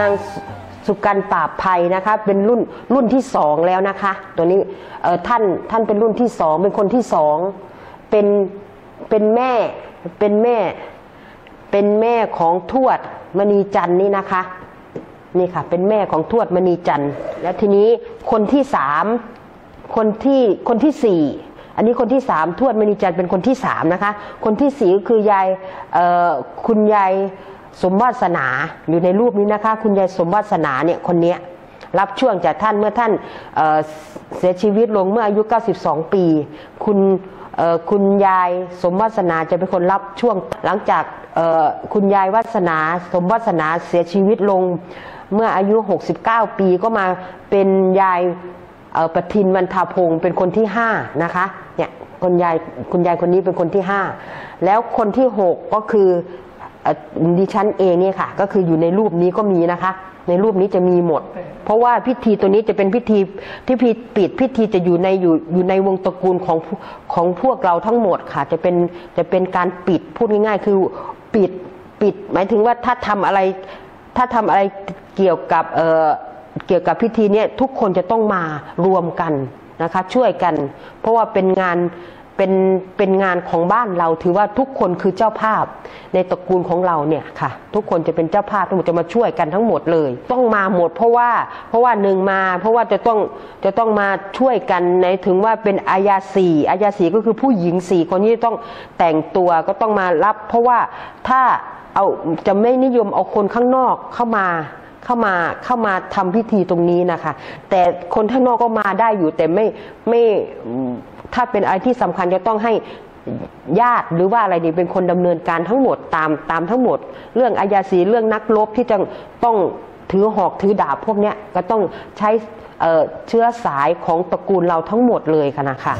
นางสุกันปราบภัยนะคะเป็นรุ่นที่สองแล้วนะคะตัวนี้ท่านเป็นรุ่นที่สองเป็นคนที่สองเป็นแม่ของทวดมณีจันทร์นี่นะคะนี่ค่ะเป็นแม่ของทวดมณีจันทร์และทีนี้คนที่สามคนที่สี่อันนี้คนที่สามทวดมณีจันทร์เป็นคนที่สามนะคะคนที่สี่คือยายคุณยายสมวาสนาอยู่ในรูปนี้นะคะคุณยายสมวาสนาเนี่ยคนนี้รับช่วงจากท่านเมื่อท่านเสียชีวิตลงเมื่ออายุ92ปีคุณยายสมวาสนาจะเป็นคนรับช่วงหลังจากคุณยายวาสนาสมวาสนาเสียชีวิตลงเมื่ออายุ69ปีก็มาเป็นยายประทินวรรณพงศ์เป็นคนที่5นะคะเนี่ยคุณยายคนนี้เป็นคนที่5แล้วคนที่6ก็คือดิฉันเองเนี่ยค่ะก็คืออยู่ในรูปนี้ก็มีนะคะในรูปนี้จะมีหมดเพราะว่าพิธีตัวนี้จะเป็นพิธีที่ปิดพิธีจะอยู่ในวงตระกูลของพวกเราทั้งหมดค่ะจะเป็นการปิดพูดง่ายๆคือปิดหมายถึงว่าถ้าทำอะไรเกี่ยวกับพิธีเนี่ยทุกคนจะต้องมารวมกันนะคะช่วยกันเพราะว่าเป็นงานของบ้านเราถือว่าทุกคนคือเจ้าภาพในตระกูลของเราเนี่ยค่ะทุกคนจะเป็นเจ้าภาพทั้งหมดจะมาช่วยกันทั้งหมดเลยต้องมาหมดเพราะว่าหนึ่งมาเพราะว่าจะต้องมาช่วยกันในถึงว่าเป็นอายาสีก็คือผู้หญิงสี่คนนี้ต้องแต่งตัวก็ต้องมารับเพราะว่าถ้าเอาจะไม่นิยมเอาคนข้างนอกเข้ามาทำพิธีตรงนี้นะคะแต่คนข้างนอกก็มาได้อยู่แต่ไม่ถ้าเป็นอะไรที่สำคัญจะต้องให้ญาติหรือว่าอะไรนี่เป็นคนดำเนินการทั้งหมดตามทั้งหมดเรื่องอายาสีเรื่องนักรบที่จะต้องถือหอกถือดาบพวกเนี้ยก็ต้องใช้เชื้อสายของตระกูลเราทั้งหมดเลยค่ะนะคะ